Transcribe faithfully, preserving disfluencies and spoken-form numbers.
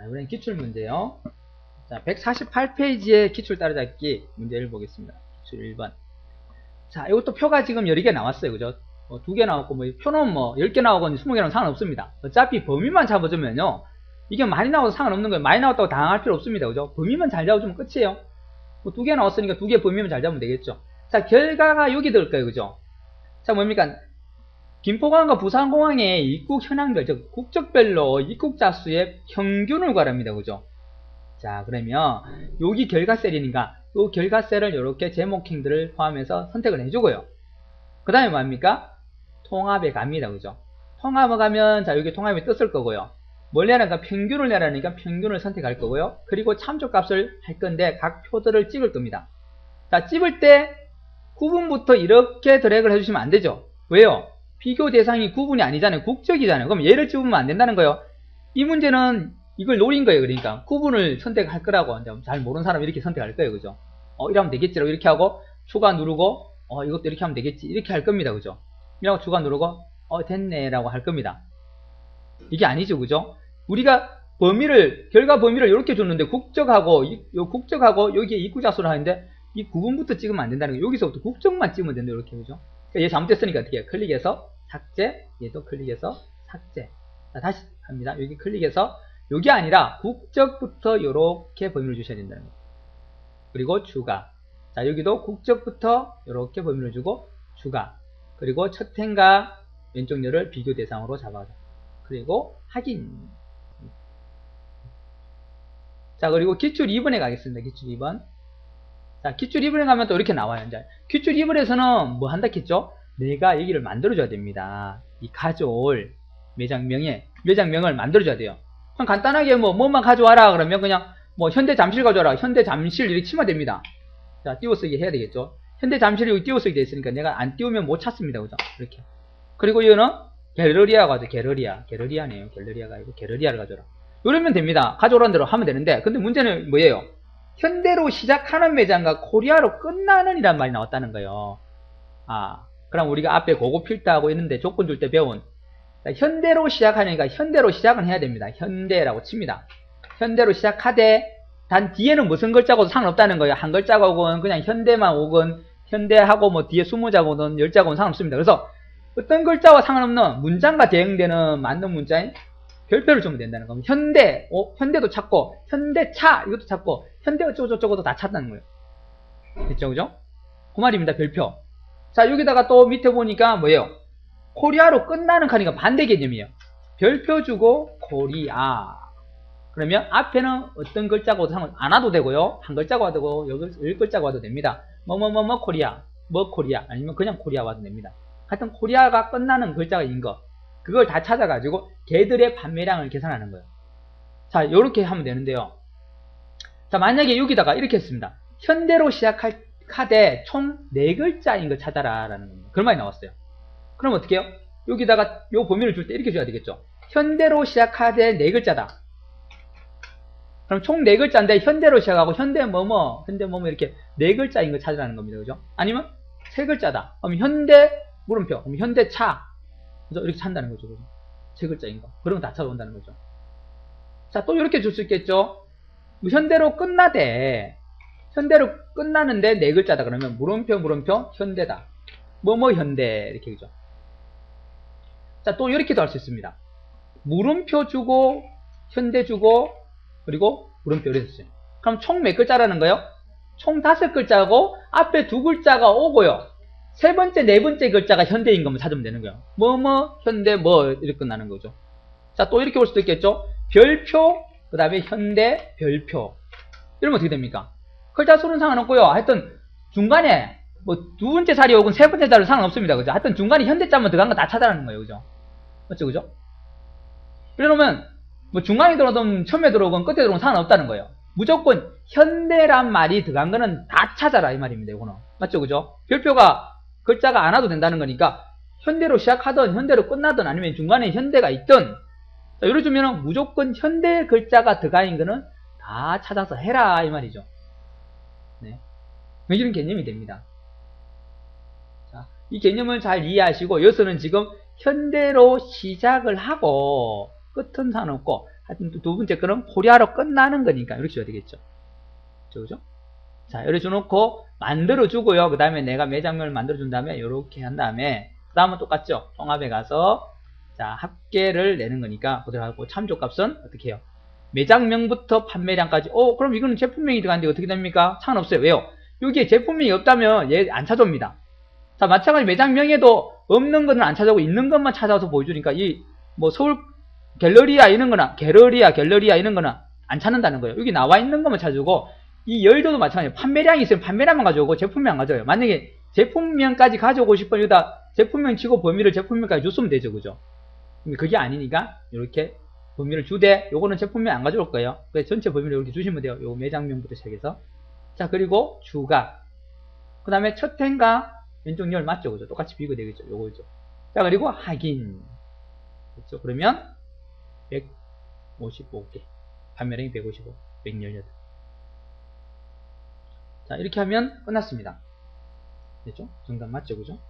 자, 이번엔 기출문제요. 자, 백사십팔 페이지의 기출 따라잡기 문제를 보겠습니다. 기출 일 번. 자, 이것도 표가 지금 여러 개 나왔어요. 그죠? 뭐 두 개 나왔고, 뭐, 표는 뭐, 열 개 나오건 스무 개 나오건 상관없습니다. 어차피 범위만 잡아주면요. 이게 많이 나와도 상관없는 거예요. 많이 나왔다고 당황할 필요 없습니다. 그죠? 범위만 잘 잡아주면 끝이에요. 뭐 두 개 나왔으니까 두 개 범위만 잘 잡으면 되겠죠. 자, 결과가 여기 들 거예요. 그죠? 자, 뭡니까? 김포공항과 부산공항의 입국 현황별, 즉 국적별로 입국자 수의 평균을 구하랍니다. 그죠? 자, 그러면 여기 결과 셀이니까 이 결과 셀을 이렇게 제목행들을 포함해서 선택을 해주고요. 그 다음에 뭡니까? 통합에 갑니다. 그죠? 통합에 가면 자, 여기 통합이 떴을 거고요. 뭘 내라니까? 평균을 내라니까 평균을 선택할 거고요. 그리고 참조값을 할 건데 각 표들을 찍을 겁니다. 자, 찍을 때 구분부터 이렇게 드래그를 해주시면 안 되죠. 왜요? 비교 대상이 구분이 아니잖아요. 국적이잖아요. 그럼 얘를 찍으면 안 된다는 거예요. 이 문제는 이걸 노린 거예요. 그러니까 구분을 선택할 거라고. 잘 모르는 사람은 이렇게 선택할 거예요. 그죠? 어, 이러면 되겠지라고 이렇게 하고 추가 누르고 어, 이것도 이렇게 하면 되겠지. 이렇게 할 겁니다. 그죠? 이러고 추가 누르고 어, 됐네라고 할 겁니다. 이게 아니죠. 그죠? 우리가 범위를, 결과 범위를 이렇게 줬는데 국적하고 이, 요 국적하고 여기에 입국자 수를 하는데 이 구분부터 찍으면 안 된다는 거예요. 여기서부터 국적만 찍으면 된다. 이렇게. 그죠? 얘 잘못됐으니까 어떻게 해요? 클릭해서 삭제, 얘도 클릭해서 삭제. 자, 다시 합니다. 여기 클릭해서 여기 아니라 국적부터 이렇게 범위를 주셔야 된다는 거예요. 그리고 추가. 자, 여기도 국적부터 이렇게 범위를 주고 추가. 그리고 첫 행과 왼쪽 열을 비교 대상으로 잡아서 그리고 확인. 자, 그리고 기출 이 번에 가겠습니다. 기출 이 번. 자, 기출 이 번에 가면 또 이렇게 나와요. 이제 기출 이 번에서는 뭐 한다 했죠? 내가 얘기를 만들어줘야 됩니다. 이 가져올 매장명의 매장명을 만들어줘야 돼요. 그냥 간단하게 뭐 뭐만 가져와라 그러면 그냥 뭐 현대 잠실 가져와라. 현대 잠실 이렇게 치면 됩니다. 자, 띄워쓰기 해야 되겠죠. 현대 잠실이 여기 띄워쓰기 돼 있으니까 내가 안 띄우면 못 찾습니다. 그죠? 이렇게. 그리고 이거는 갤러리아 가져. 갤러리아 갤러리아네요. 갤러리아가 아니고 갤러리아를 가져라. 이러면 됩니다. 가져오라는 대로 하면 되는데 근데 문제는 뭐예요? 현대로 시작하는 매장과 코리아로 끝나는 이란 말이 나왔다는 거예요. 아, 그럼 우리가 앞에 고급 필터하고 있는데 조건 줄 때 배운 자, 현대로 시작하니까 현대로 시작은 해야 됩니다. 현대라고 칩니다. 현대로 시작하되 단 뒤에는 무슨 글자고도 상관없다는 거예요. 한 글자고는 그냥 현대만 오건 현대하고 뭐 뒤에 스무 자고는 열 자고는 상관없습니다. 그래서 어떤 글자와 상관없는 문장과 대응되는 맞는 문자인 별표를 주면 된다는 겁니다. 현대, 어, 현대도 찾고, 현대차, 이것도 찾고, 현대 어쩌고저쩌고도 다 찾다는 거예요. 됐죠, 그죠? 그 말입니다, 별표. 자, 여기다가 또 밑에 보니까 뭐예요? 코리아로 끝나는 칸이니까 반대 개념이에요. 별표 주고, 코리아. 그러면 앞에는 어떤 글자고도 상관 안 와도 되고요. 한 글자고 와도 되고, 열 글자고 와도 됩니다. 뭐, 뭐, 뭐, 뭐, 코리아. 뭐, 코리아. 아니면 그냥 코리아 와도 됩니다. 하여튼, 코리아가 끝나는 글자인 거. 그걸 다 찾아가지고 걔들의 판매량을 계산하는 거예요. 자, 이렇게 하면 되는데요. 자, 만약에 여기다가 이렇게 했습니다. 현대로 시작할 카드 총 네 글자인 걸 찾아라 라는 겁니다. 그런 말이 나왔어요. 그럼 어떻게 해요? 여기다가 요 범위를 줄 때 이렇게 줘야 되겠죠. 현대로 시작하되 네 글자다. 그럼 총 네 글자인데 현대로 시작하고 현대 뭐뭐 현대 뭐뭐 이렇게 네 글자인 걸 찾아라는 겁니다. 그죠? 아니면 세 글자다. 그럼 현대 물음표. 그럼 현대차. 이렇게 찬다는 거죠. 세 글자인 거. 그러면 다 찾아온다는 거죠. 자, 또 이렇게 줄 수 있겠죠. 뭐 현대로 끝나대. 현대로 끝나는데 네 글자다. 그러면 물음표 물음표 현대다. 뭐뭐 현대 이렇게 그죠. 자, 또 이렇게도 할 수 있습니다. 물음표 주고 현대 주고 그리고 물음표 이렇게 쓰죠. 그럼 총 몇 글자라는 거예요? 총 다섯 글자고 앞에 두 글자가 오고요. 세 번째, 네 번째 글자가 현대인 것만 찾으면 되는 거예요. 뭐, 뭐, 현대, 뭐, 이렇게 끝나는 거죠. 자, 또 이렇게 볼 수도 있겠죠? 별표, 그 다음에 현대, 별표. 이러면 어떻게 됩니까? 글자 수는 상관없고요. 하여튼, 중간에, 뭐, 두 번째 자리 혹은 세 번째 자리는 상관없습니다. 그죠? 하여튼, 중간에 현대자만 들어간 거 다 찾아라는 거예요. 그죠? 맞죠? 그죠? 이러면, 뭐, 중간에 들어오든, 처음에 들어오건, 끝에 들어오건 상관없다는 거예요. 무조건, 현대란 말이 들어간 거는 다 찾아라. 이 말입니다. 이거는. 맞죠? 그죠? 별표가, 글자가 안 와도 된다는 거니까 현대로 시작하든 현대로 끝나든 아니면 중간에 현대가 있든 이래주면 무조건 현대 글자가 들어가인 거는 다 찾아서 해라 이 말이죠. 네, 이런 개념이 됩니다. 자, 이 개념을 잘 이해하시고 여기서는 지금 현대로 시작을 하고 끝은 상관없고 하여튼 두 번째 거는 고려하러 끝나는 거니까 이렇게 줘야 되겠죠. 그죠? 자, 이렇게 줘놓고 만들어주고요. 그 다음에 내가 매장면을 만들어준 다음에 이렇게 한 다음에 그 다음은 똑같죠. 통합에 가서 자 합계를 내는 거니까 그대로 하고 참조값은 어떻게 해요? 매장명부터 판매량까지. 어 그럼 이거는 제품명이 들어가는데 어떻게 됩니까? 상관없어요. 왜요? 여기에 제품명이 없다면 얘 안 찾아옵니다. 자 마찬가지 매장명에도 없는 거는 안 찾아오고 있는 것만 찾아와서 보여주니까 이 뭐 서울 갤러리아 이런 거나 갤러리아 갤러리아 이런 거는 안 찾는다는 거예요. 여기 나와 있는 것만 찾아오고 이 열도도 마찬가지예요. 판매량이 있으면 판매량만 가져오고 제품명 안 가져와요. 만약에 제품명까지 가져오고 싶으면 여기다 제품명 치고 범위를 제품명까지 줬으면 되죠. 그죠? 근데 그게 아니니까 이렇게 범위를 주되 요거는 제품명 안 가져올 거예요. 그래서 전체 범위를 이렇게 주시면 돼요. 요 매장명부터 시작해서 자 그리고 주가 그 다음에 첫 행가 왼쪽 열 맞죠? 그죠? 똑같이 비교되겠죠? 요거죠. 자 그리고 확인 그렇죠? 그러면 백오십오 개 판매량이 백오십오, 백십팔. 자 이렇게 하면 끝났습니다. 됐죠? 정답 맞죠? 그죠?